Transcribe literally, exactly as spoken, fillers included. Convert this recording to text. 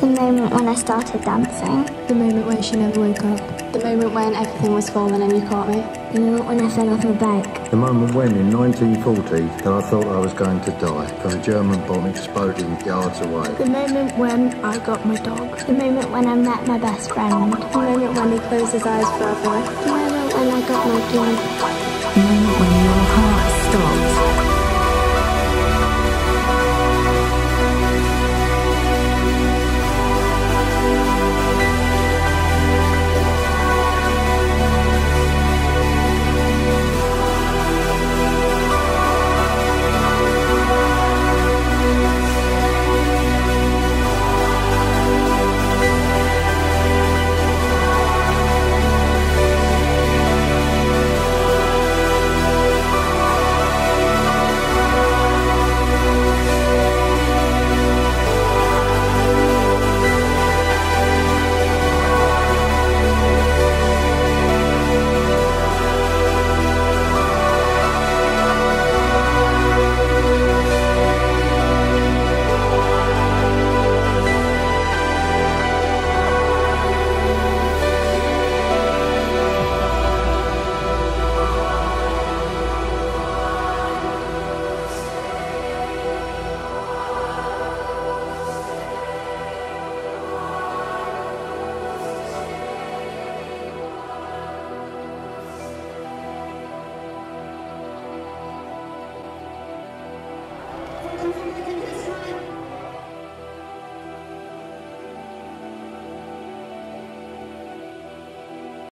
The moment when I started dancing. The moment when she never woke up. The moment when everything was falling and you caught me. The moment when I fell off my bike. The moment when, in nineteen forty, that I thought I was going to die from a German bomb exploding yards away. The moment when I got my dog. The moment when I met my best friend. The moment when he closed his eyes forever. The moment when I got my gig.